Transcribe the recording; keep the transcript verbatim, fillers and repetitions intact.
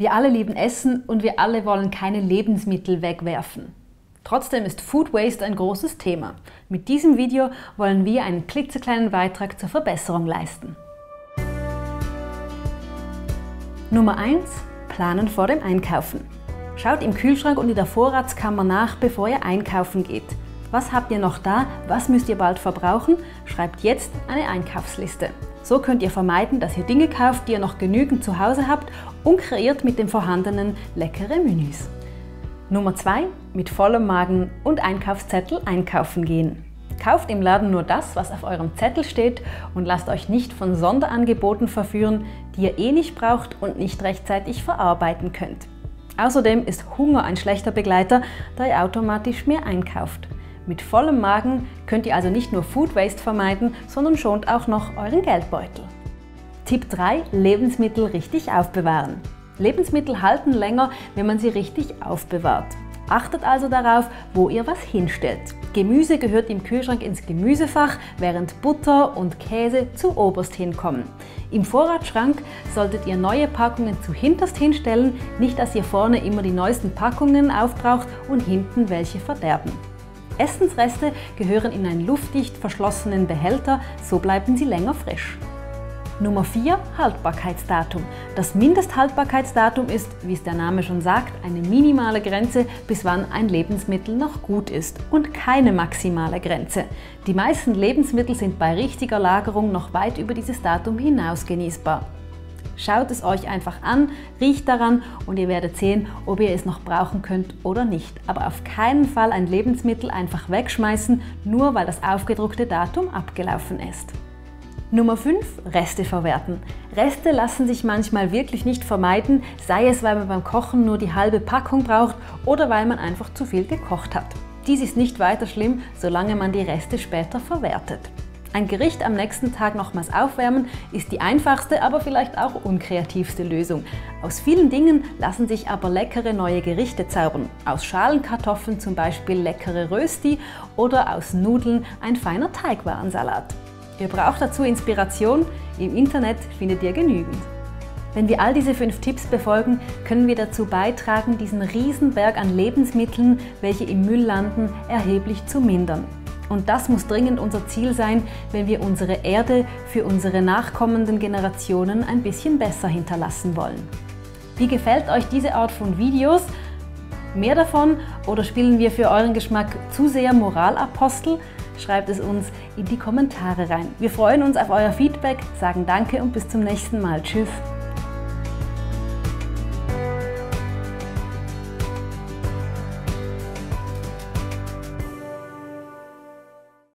Wir alle lieben Essen und wir alle wollen keine Lebensmittel wegwerfen. Trotzdem ist Food Waste ein großes Thema. Mit diesem Video wollen wir einen klitzekleinen Beitrag zur Verbesserung leisten. Nummer eins. Planen vor dem Einkaufen. Schaut im Kühlschrank und in der Vorratskammer nach, bevor ihr einkaufen geht. Was habt ihr noch da? Was müsst ihr bald verbrauchen? Schreibt jetzt eine Einkaufsliste. So könnt ihr vermeiden, dass ihr Dinge kauft, die ihr noch genügend zu Hause habt, und kreiert mit dem Vorhandenen leckere Menüs. Nummer zwei. Mit vollem Magen und Einkaufszettel einkaufen gehen. Kauft im Laden nur das, was auf eurem Zettel steht, und lasst euch nicht von Sonderangeboten verführen, die ihr eh nicht braucht und nicht rechtzeitig verarbeiten könnt. Außerdem ist Hunger ein schlechter Begleiter, da ihr automatisch mehr einkauft. Mit vollem Magen könnt ihr also nicht nur Food Waste vermeiden, sondern schont auch noch euren Geldbeutel. Tipp drei. Lebensmittel richtig aufbewahren. Lebensmittel halten länger, wenn man sie richtig aufbewahrt. Achtet also darauf, wo ihr was hinstellt. Gemüse gehört im Kühlschrank ins Gemüsefach, während Butter und Käse zu oberst hinkommen. Im Vorratsschrank solltet ihr neue Packungen zu hinterst hinstellen, nicht dass ihr vorne immer die neuesten Packungen aufbraucht und hinten welche verderben. Essensreste gehören in einen luftdicht verschlossenen Behälter, so bleiben sie länger frisch. Nummer vier. Haltbarkeitsdatum. Das Mindesthaltbarkeitsdatum ist, wie es der Name schon sagt, eine minimale Grenze, bis wann ein Lebensmittel noch gut ist, und keine maximale Grenze. Die meisten Lebensmittel sind bei richtiger Lagerung noch weit über dieses Datum hinaus genießbar. Schaut es euch einfach an, riecht daran und ihr werdet sehen, ob ihr es noch brauchen könnt oder nicht. Aber auf keinen Fall ein Lebensmittel einfach wegschmeißen, nur weil das aufgedruckte Datum abgelaufen ist. Nummer fünf. Reste verwerten. Reste lassen sich manchmal wirklich nicht vermeiden, sei es, weil man beim Kochen nur die halbe Packung braucht oder weil man einfach zu viel gekocht hat. Dies ist nicht weiter schlimm, solange man die Reste später verwertet. Ein Gericht am nächsten Tag nochmals aufwärmen ist die einfachste, aber vielleicht auch unkreativste Lösung. Aus vielen Dingen lassen sich aber leckere neue Gerichte zaubern. Aus Schalenkartoffeln zum Beispiel leckere Rösti oder aus Nudeln ein feiner Teigwarensalat. Ihr braucht dazu Inspiration, im Internet findet ihr genügend. Wenn wir all diese fünf Tipps befolgen, können wir dazu beitragen, diesen Riesenberg an Lebensmitteln, welche im Müll landen, erheblich zu mindern. Und das muss dringend unser Ziel sein, wenn wir unsere Erde für unsere nachkommenden Generationen ein bisschen besser hinterlassen wollen. Wie gefällt euch diese Art von Videos? Mehr davon, oder spielen wir für euren Geschmack zu sehr Moralapostel? Schreibt es uns in die Kommentare rein. Wir freuen uns auf euer Feedback, sagen Danke und bis zum nächsten Mal. Tschüss!